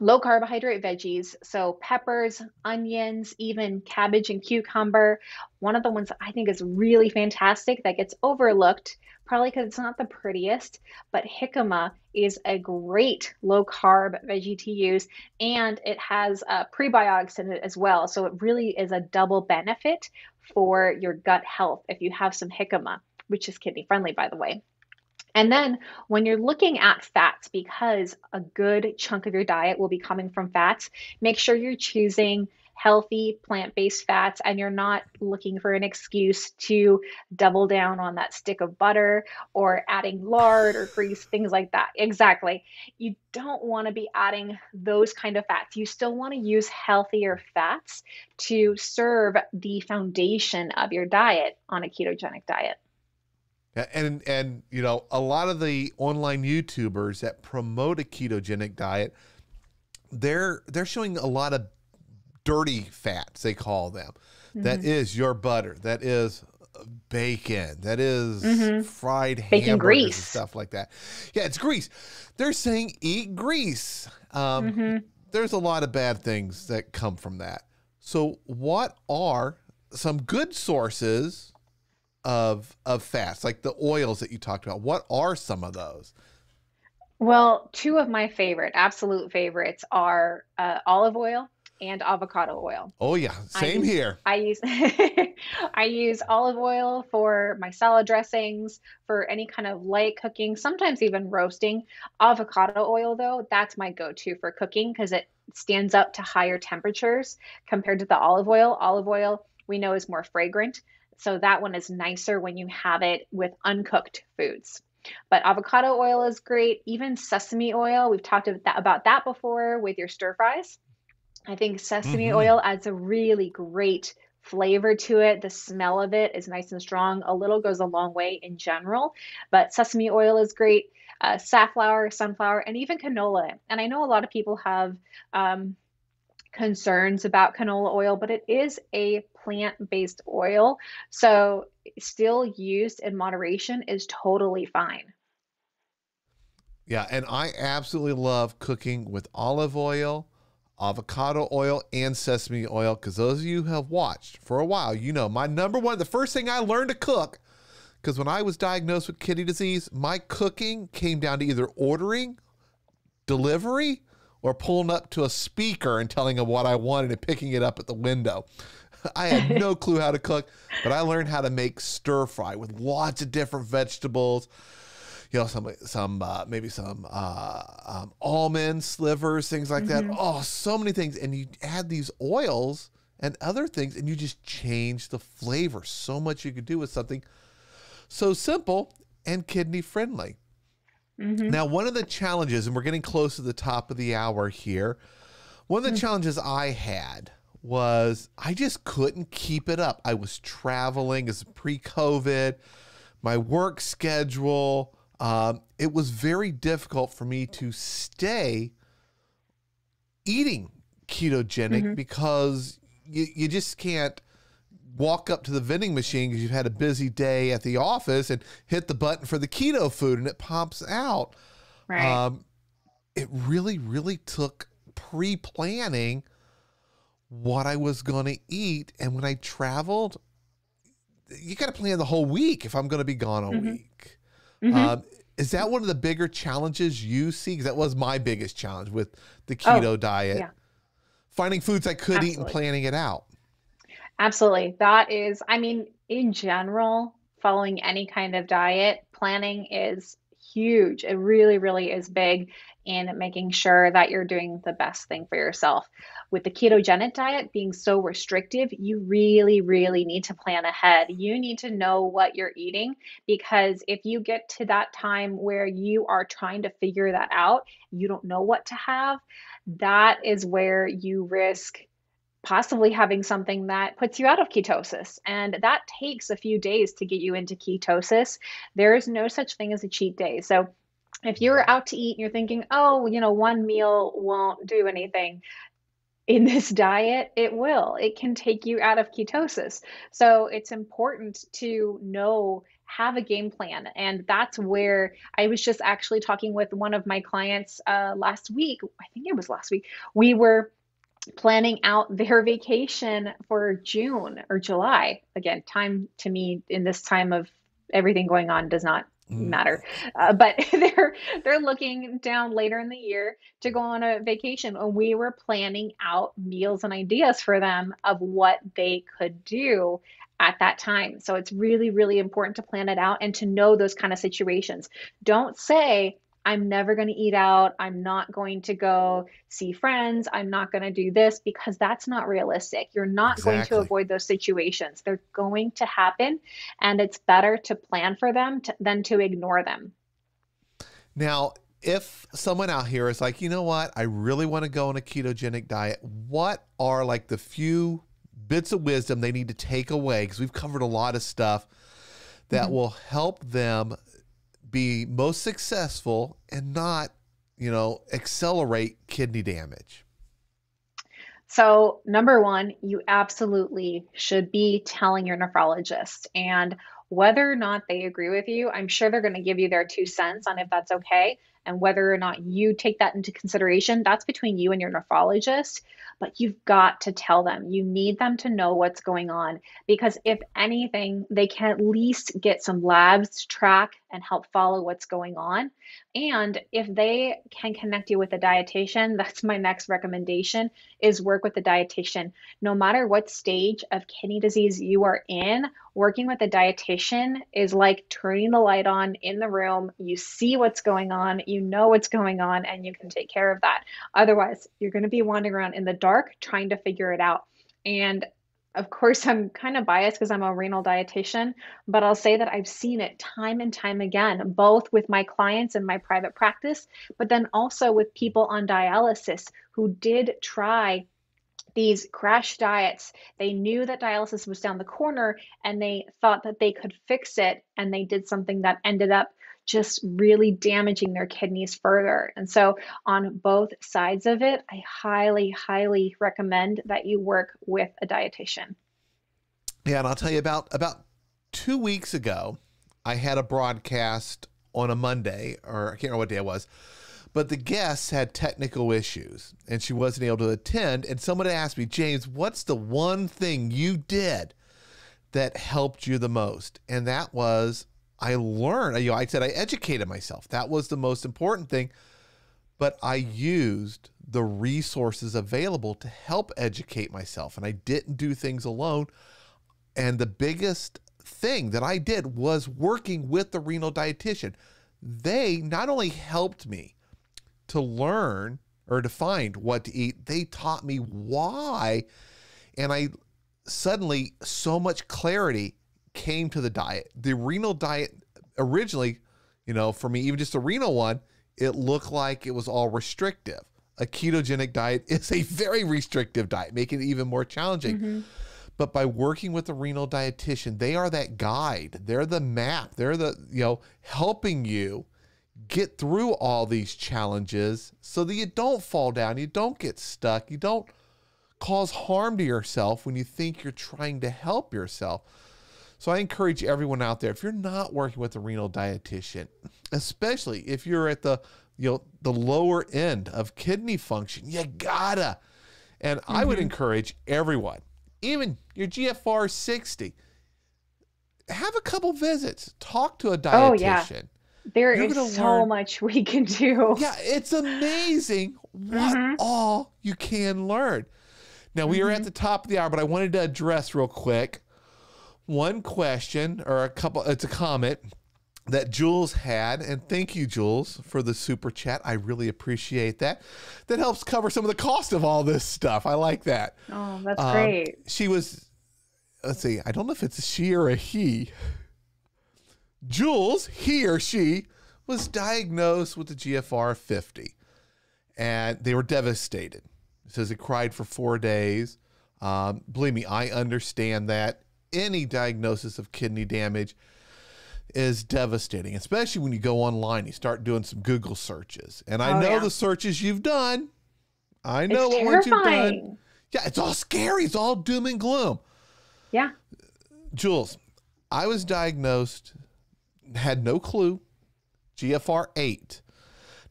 low carbohydrate veggies. So peppers, onions, even cabbage and cucumber. One of the ones that I think is really fantastic that gets overlooked, probably because it's not the prettiest, but jicama is a great low carb veggie to use. And it has prebiotics in it as well. So it really is a double benefit for your gut health if you have some jicama, which is kidney friendly, by the way. And then when you're looking at fats, because a good chunk of your diet will be coming from fats, make sure you're choosing healthy plant-based fats and you're not looking for an excuse to double down on that stick of butter or adding lard or grease, things like that. Exactly. You don't want to be adding those kind of fats. You still want to use healthier fats to serve the foundation of your diet on a ketogenic diet. And you know, a lot of the online YouTubers that promote a ketogenic diet, they're showing a lot of dirty fats, they call them. Mm-hmm. That is your butter, that is bacon, that is mm-hmm. fried bacon grease and stuff like that. Yeah, it's grease. They're saying eat grease. Mm-hmm. There's a lot of bad things that come from that. So what are some good sources of fats, like the oils that you talked about? What are some of those? Well, two of my absolute favorites are olive oil and avocado oil. Oh yeah, same here. I use olive oil for my salad dressings, for any kind of light cooking, sometimes even roasting. Avocado oil though, that's my go-to for cooking because it stands up to higher temperatures compared to the olive oil. Olive oil we know is more fragrant. So that one is nicer when you have it with uncooked foods. But avocado oil is great. Even sesame oil, we've talked about that before with your stir fries. I think sesame mm-hmm. oil adds a really great flavor to it. The smell of it is nice and strong. A little goes a long way in general, but sesame oil is great. Sunflower, and even canola. And I know a lot of people have concerns about canola oil, but it is a plant-based oil, so still used in moderation is totally fine. Yeah, and I absolutely love cooking with olive oil, avocado oil, and sesame oil, because those of you who have watched for a while, you know my number one, the first thing I learned to cook, because when I was diagnosed with kidney disease, my cooking came down to either ordering, delivery, or pulling up to a speaker and telling them what I wanted and picking it up at the window. I had no clue how to cook, but I learned how to make stir fry with lots of different vegetables. You know, maybe some almond slivers, things like mm-hmm. that. Oh, so many things. And you add these oils and other things, and you just change the flavor. So much you could do with something so simple and kidney friendly. Mm-hmm. Now, one of the challenges, and we're getting close to the top of the hour here, one of the mm-hmm. challenges I had was I just couldn't keep it up. I was traveling as pre-COVID, my work schedule. It was very difficult for me to stay eating ketogenic mm-hmm. because you just can't walk up to the vending machine because you've had a busy day at the office and hit the button for the keto food and it pops out. Right. It really, really took pre-planning what I was going to eat. And when I traveled, you got to plan the whole week if I'm going to be gone a mm-hmm. week. Mm-hmm. Is that one of the bigger challenges you see? Because that was my biggest challenge with the keto diet. Yeah. Finding foods I could Absolutely. Eat and planning it out. Absolutely. That is, I mean, in general, following any kind of diet, planning is huge. It really, really is big in making sure that you're doing the best thing for yourself. With the ketogenic diet being so restrictive, you really, really need to plan ahead. You need to know what you're eating, because if you get to that time where you are trying to figure that out, you don't know what to have, that is where you risk possibly having something that puts you out of ketosis. And that takes a few days to get you into ketosis. There is no such thing as a cheat day. So if you're out to eat and you're thinking, oh, you know, one meal won't do anything, in this diet, it will. It can take you out of ketosis. So it's important to know, have a game plan. And that's where I was just actually talking with one of my clients last week. I think it was last week. We were planning out their vacation for June or July. Again, time to me in this time of everything going on does not matter, but they're looking down later in the year to go on a vacation, and we were planning out meals and ideas for them of what they could do at that time. So it's really, really important to plan it out and to know those kind of situations. Don't say, I'm never going to eat out, I'm not going to go see friends, I'm not going to do this, because that's not realistic. You're not going to avoid those situations. They're going to happen, and it's better to plan for them than to ignore them. Now, if someone out here is like, you know what, I really want to go on a ketogenic diet, what are like the few bits of wisdom they need to take away? Because we've covered a lot of stuff that will help them be most successful and not, you know, accelerate kidney damage. So number one, you absolutely should be telling your nephrologist, and whether or not they agree with you, I'm sure they're going to give you their 2 cents on if that's okay. And whether or not you take that into consideration, that's between you and your nephrologist, but you've got to tell them. You need them to know what's going on, because if anything, they can at least get some labs to track and help follow what's going on. And if they can connect you with a dietitian, that's my next recommendation, is work with a dietitian. No matter what stage of kidney disease you are in, working with a dietitian is like turning the light on in the room. You see what's going on, you know what's going on, and you can take care of that. Otherwise, you're going to be wandering around in the dark trying to figure it out. And of course, I'm kind of biased because I'm a renal dietitian, but I'll say that I've seen it time and time again, both with my clients in my private practice, but then also with people on dialysis who did try these crash diets. They knew that dialysis was down the corner and they thought that they could fix it, and they did something that ended up just really damaging their kidneys further. And so on both sides of it, I highly, highly recommend that you work with a dietitian. Yeah, and I'll tell you, about 2 weeks ago, I had a broadcast on a Monday, or I can't remember what day it was, but the guest had technical issues and she wasn't able to attend. And someone had asked me, James, what's the one thing you did that helped you the most? And that was, I learned, you know, I said I educated myself. That was the most important thing, but I used the resources available to help educate myself, and I didn't do things alone. And the biggest thing that I did was working with the renal dietitian. They not only helped me to learn or to find what to eat, they taught me why, and I suddenly, so much clarity came to the diet. The renal diet originally, you know, for me, even just the renal one, it looked like it was all restrictive. A ketogenic diet is a very restrictive diet, making it even more challenging. But by working with the renal dietitian, they are that guide. They're the map. They're the, you know, helping you get through all these challenges so that you don't fall down, you don't get stuck, you don't cause harm to yourself when you think you're trying to help yourself. So I encourage everyone out there, if you're not working with a renal dietitian, especially if you're at the, you know, the lower end of kidney function, you gotta. And I would encourage everyone, even your GFR 60, have a couple visits, talk to a dietitian. Oh, yeah. There is so much we can do. Yeah, it's amazing what all you can learn. Now, we are at the top of the hour, but I wanted to address real quick one question, or a couple, it's a comment that Jules had, and thank you, Jules, for the super chat. I really appreciate that. That helps cover some of the cost of all this stuff. I like that. Oh, that's great. She was, let's see, I don't know if it's a she or a he. Jules, he or she, was diagnosed with a GFR 50, and they were devastated. It says they cried for 4 days. Believe me, I understand that. Any diagnosis of kidney damage is devastating, especially when you go online, you start doing some Google searches. And I know the searches you've done. I know what ones you've done. Yeah, it's all scary. It's all doom and gloom. Yeah. Jules, I was diagnosed, had no clue, GFR 8.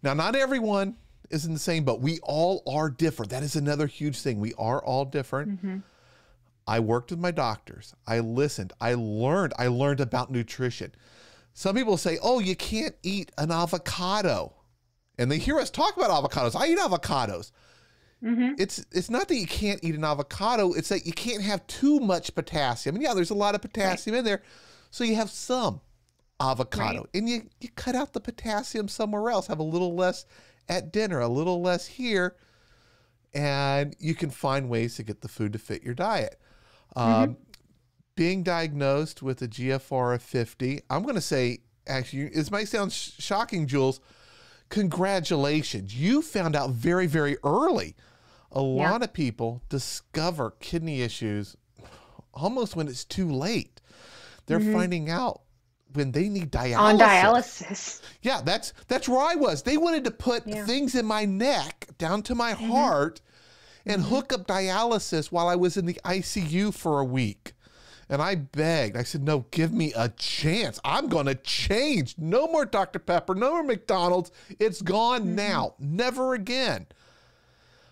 Now, not everyone is in the same boat. We all are different. That is another huge thing. We are all different. Mm-hmm. I worked with my doctors. I listened. I learned about nutrition. Some people say, oh, you can't eat an avocado. And they hear us talk about avocados. I eat avocados. Mm-hmm. It's not that you can't eat an avocado. It's that you can't have too much potassium. And yeah, there's a lot of potassium in there. So you have some avocado. And you cut out the potassium somewhere else. Have a little less at dinner, a little less here. And you can find ways to get the food to fit your diet. Being diagnosed with a GFR of 50, I'm going to say, actually, this might sound shocking, Jules, congratulations. You found out very, very early. A lot of people discover kidney issues almost when it's too late. They're finding out when they need dialysis. On dialysis. Yeah, that's where I was. They wanted to put things in my neck down to my heart and hook up dialysis while I was in the ICU for a week. And I begged. I said, no, give me a chance. I'm going to change. No more Dr. Pepper. No more McDonald's. It's gone now. Never again.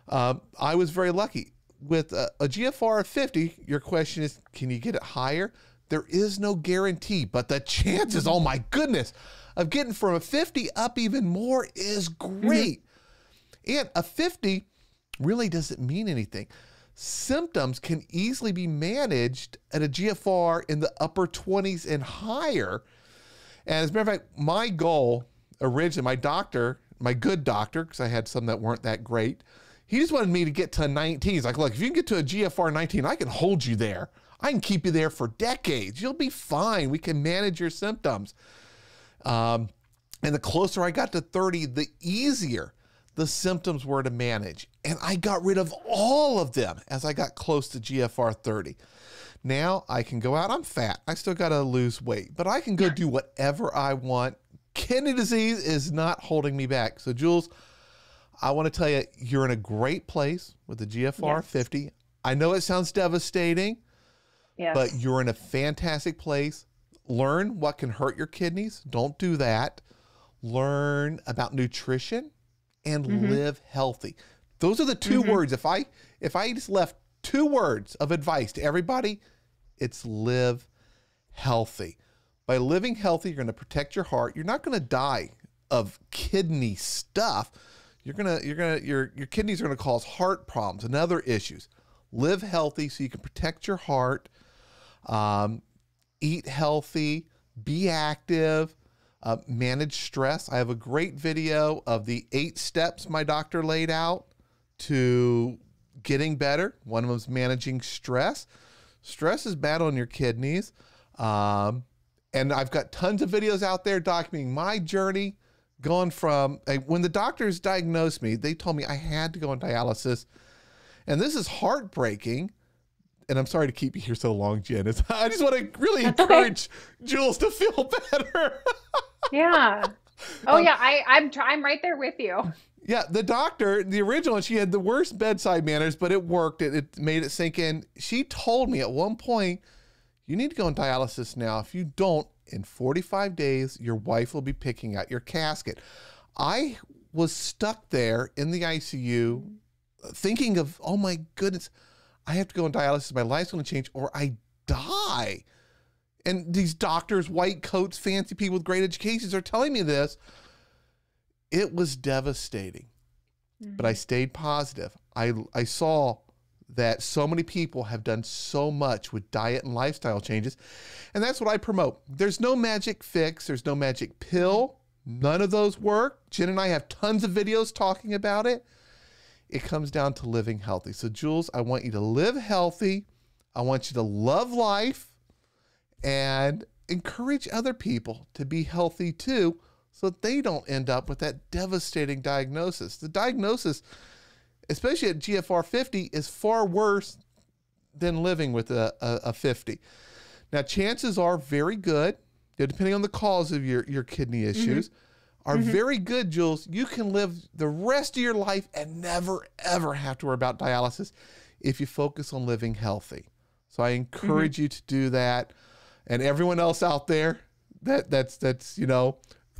I was very lucky. With a GFR of 50, your question is, can you get it higher? There is no guarantee, but the chances, oh my goodness, of getting from a 50 up even more is great. And a 50 really doesn't mean anything. Symptoms can easily be managed at a GFR in the upper 20s and higher. And as a matter of fact, my goal originally, my doctor, my good doctor, because I had some that weren't that great, he just wanted me to get to 19. He's like, look, if you can get to a GFR 19, I can hold you there. I can keep you there for decades. You'll be fine. We can manage your symptoms. And the closer I got to 30, the easier the symptoms were to manage. And I got rid of all of them as I got close to GFR 30. Now I can go out. I'm fat. I still got to lose weight, but I can go do whatever I want. Kidney disease is not holding me back. So Jules, I want to tell you, you're in a great place with the GFR 50. I know it sounds devastating, but you're in a fantastic place. Learn what can hurt your kidneys. Don't do that. Learn about nutrition and live healthy. Those are the two words. If I just left two words of advice to everybody, it's live healthy. By living healthy, you're going to protect your heart. You're not going to die of kidney stuff. Your kidneys are going to cause heart problems and other issues. Live healthy so you can protect your heart. Eat healthy, be active. Manage stress. I have a great video of the 8 steps my doctor laid out to getting better. One of them is managing stress. Stress is bad on your kidneys. And I've got tons of videos out there documenting my journey going from, when the doctors diagnosed me, they told me I had to go on dialysis. And this is heartbreaking. And I'm sorry to keep you here so long, Jen. I just want to really encourage Jules to feel better. I'm right there with you. Yeah, the doctor, the original, she had the worst bedside manners, but it worked. It made it sink in. She told me at one point, you need to go on dialysis now. If you don't, in 45 days, your wife will be picking out your casket. I was stuck there in the ICU thinking of, oh my goodness, I have to go on dialysis. My life's going to change or I die. And these doctors, white coats, fancy people with great educations are telling me this. It was devastating, but I stayed positive. I saw that so many people have done so much with diet and lifestyle changes. And that's what I promote. There's no magic fix. There's no magic pill. None of those work. Jen and I have tons of videos talking about it. It comes down to living healthy. So Jules, I want you to live healthy. I want you to love life and encourage other people to be healthy too, so that they don't end up with that devastating diagnosis. The diagnosis, especially at GFR 50, is far worse than living with a 50. Now, chances are very good depending on the cause of your kidney issues, are very good, Jules. You can live the rest of your life and never, ever have to worry about dialysis if you focus on living healthy. So I encourage you to do that. And everyone else out there that's you know,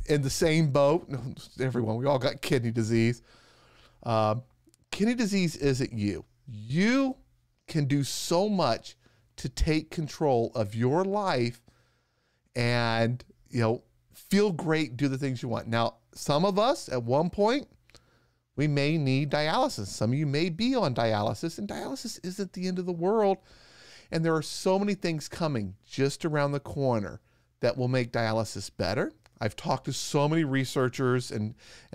in the same boat, everyone, we all got kidney disease. Kidney disease isn't you. You can do so much to take control of your life and, you know, feel great, do the things you want. Now, some of us at one point, we may need dialysis. Some of you may be on dialysis, and dialysis isn't the end of the world. And there are so many things coming just around the corner that will make dialysis better. I've talked to so many researchers and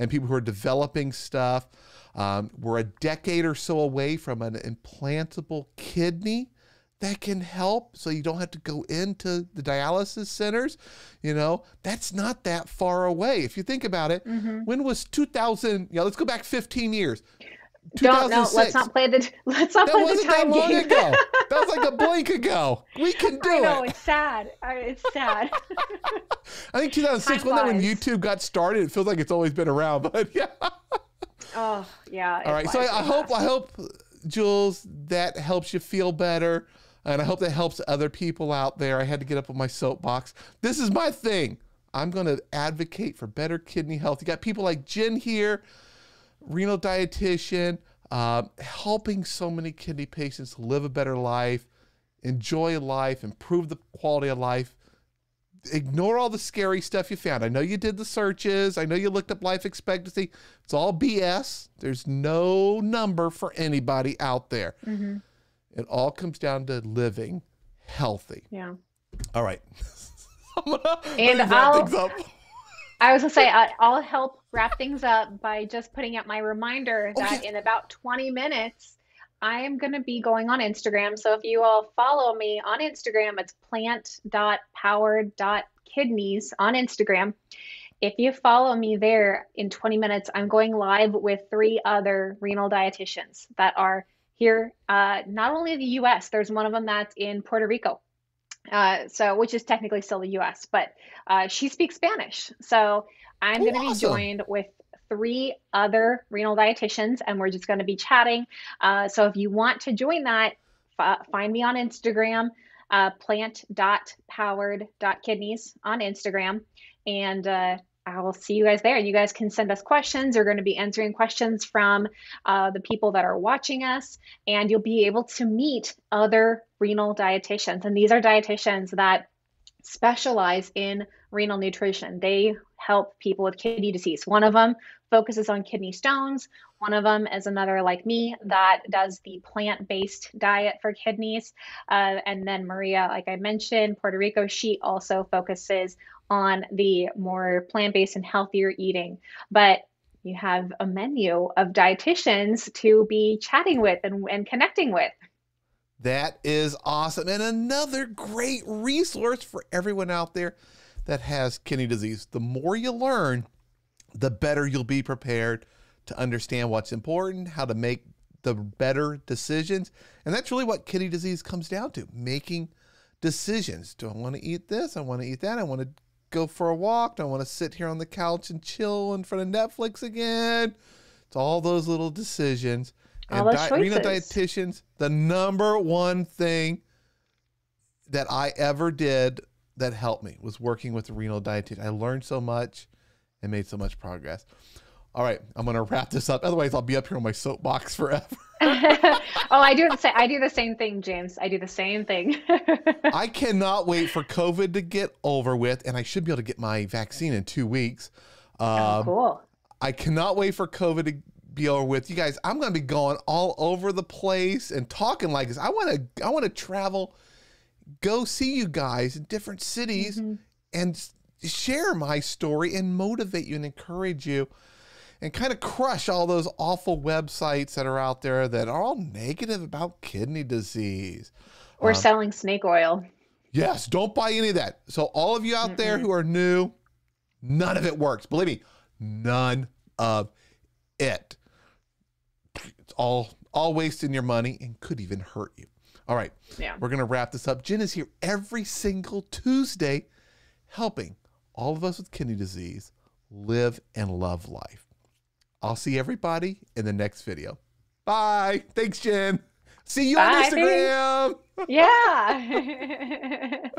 people who are developing stuff. We're a decade or so away from an implantable kidney that can help, so you don't have to go into the dialysis centers. You know, that's not that far away. If you think about it, when was 2000? Yeah, let's go back 15 years. Don't know. Let's not play the time game. That wasn't that long ago. That was like a blink ago. We can do it. I know, it's sad. It's sad. I think 2006, wasn't that when YouTube got started? It feels like it's always been around, but yeah. Oh yeah. All right. So I hope, Jules, that helps you feel better, and I hope that helps other people out there. I had to get up on my soapbox. This is my thing. I'm going to advocate for better kidney health. You got people like Jen here, renal dietitian, helping so many kidney patients live a better life, enjoy life, improve the quality of life. Ignore all the scary stuff you found. I know you did the searches. I know you looked up life expectancy. It's all BS. There's no number for anybody out there. It all comes down to living healthy. Yeah. All right. I'll help wrap things up by just putting out my reminder that in about 20 minutes, I am going to be going on Instagram. So if you all follow me on Instagram, it's plant.powered.kidneys on Instagram. If you follow me there, in 20 minutes, I'm going live with 3 other renal dietitians that are here, not only in the US, there's one of them that's in Puerto Rico. Which is technically still the US, but she speaks Spanish. So I'm going to be joined with 3 other renal dietitians, and we're just going to be chatting. So if you want to join that, find me on Instagram, plant.powered.kidneys on Instagram. And I will see you guys there. You guys can send us questions. We're going to be answering questions from the people that are watching us, and you'll be able to meet other renal dietitians. And these are dietitians that specialize in renal nutrition. They help people with kidney disease. One of them focuses on kidney stones. One of them is another like me that does the plant-based diet for kidneys. And then Maria, like I mentioned, Puerto Rico, she also focuses on the more plant-based and healthier eating. But you have a menu of dietitians to be chatting with and connecting with. That is awesome. And another great resource for everyone out there that has kidney disease. The more you learn, the better you'll be prepared to understand what's important, how to make the better decisions. And that's really what kidney disease comes down to, making decisions. Do I want to eat this? I want to eat that. I want to go for a walk. Do I want to sit here on the couch and chill in front of Netflix again? It's all those little decisions. And renal dietitians, the #1 thing that I ever did that helped me was working with a renal dietitian. I learned so much and made so much progress. All right, I'm going to wrap this up. Otherwise, I'll be up here on my soapbox forever. I do the same thing, James. I do the same thing. I cannot wait for COVID to get over with, and I should be able to get my vaccine in 2 weeks. Cool. I cannot wait for COVID to be over with. You guys, I'm going to be going all over the place and talking like this. I want to travel, go see you guys in different cities and share my story and motivate you and encourage you and kind of crush all those awful websites that are out there that are all negative about kidney disease. Or selling snake oil. Yes, don't buy any of that. So all of you out there who are new, none of it works. Believe me, none of it. It's all wasting your money and could even hurt you. All right, yeah. We're going to wrap this up. Jen is here every single Tuesday helping all of us with kidney disease live and love life. I'll see everybody in the next video. Bye. Thanks, Jen. See you on Instagram. Thanks. Yeah.